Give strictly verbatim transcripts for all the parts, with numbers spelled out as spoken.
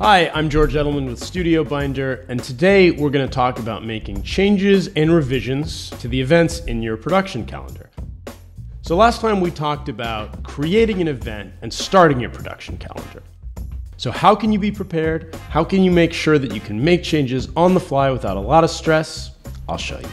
Hi, I'm George Edelman with StudioBinder, and today we're going to talk about making changes and revisions to the events in your production calendar. So last time we talked about creating an event and starting your production calendar. So how can you be prepared? How can you make sure that you can make changes on the fly without a lot of stress? I'll show you.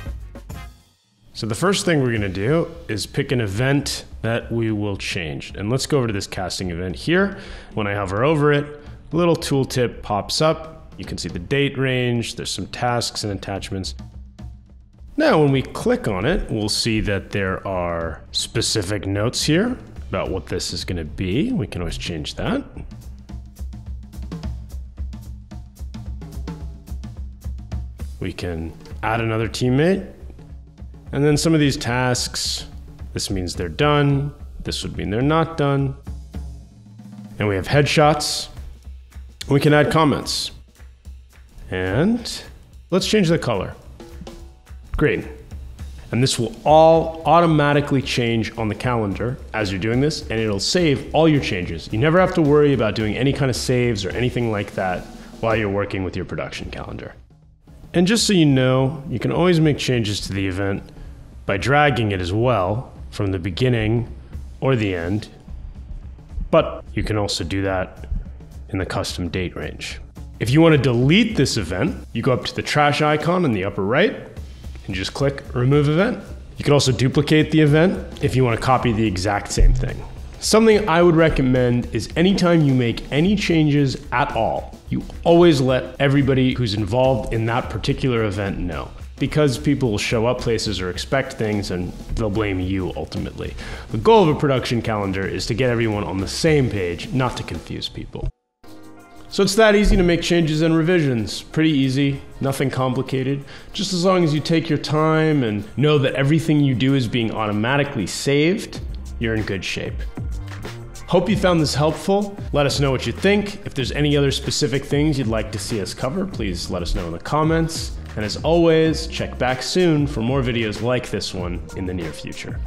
So the first thing we're going to do is pick an event that we will change. And let's go over to this casting event here. When I hover over it, a little tooltip pops up. You can see the date range, there's some tasks and attachments. Now when we click on it, we'll see that there are specific notes here about what this is going to be. We can always change that. We can add another teammate. And then some of these tasks, this means they're done, this would mean they're not done. And we have headshots. We can add comments. And let's change the color. Great. And this will all automatically change on the calendar as you're doing this, and it'll save all your changes. You never have to worry about doing any kind of saves or anything like that while you're working with your production calendar. And just so you know, you can always make changes to the event by dragging it as well from the beginning or the end, but you can also do that in the custom date range. If you want to delete this event, you go up to the trash icon in the upper right and just click remove event. You can also duplicate the event if you want to copy the exact same thing. Something I would recommend is anytime you make any changes at all, you always let everybody who's involved in that particular event know, because people will show up places or expect things and they'll blame you ultimately. The goal of a production calendar is to get everyone on the same page, not to confuse people. So it's that easy to make changes and revisions. Pretty easy, nothing complicated. Just as long as you take your time and know that everything you do is being automatically saved, you're in good shape. Hope you found this helpful. Let us know what you think. If there's any other specific things you'd like to see us cover, please let us know in the comments. And as always, check back soon for more videos like this one in the near future.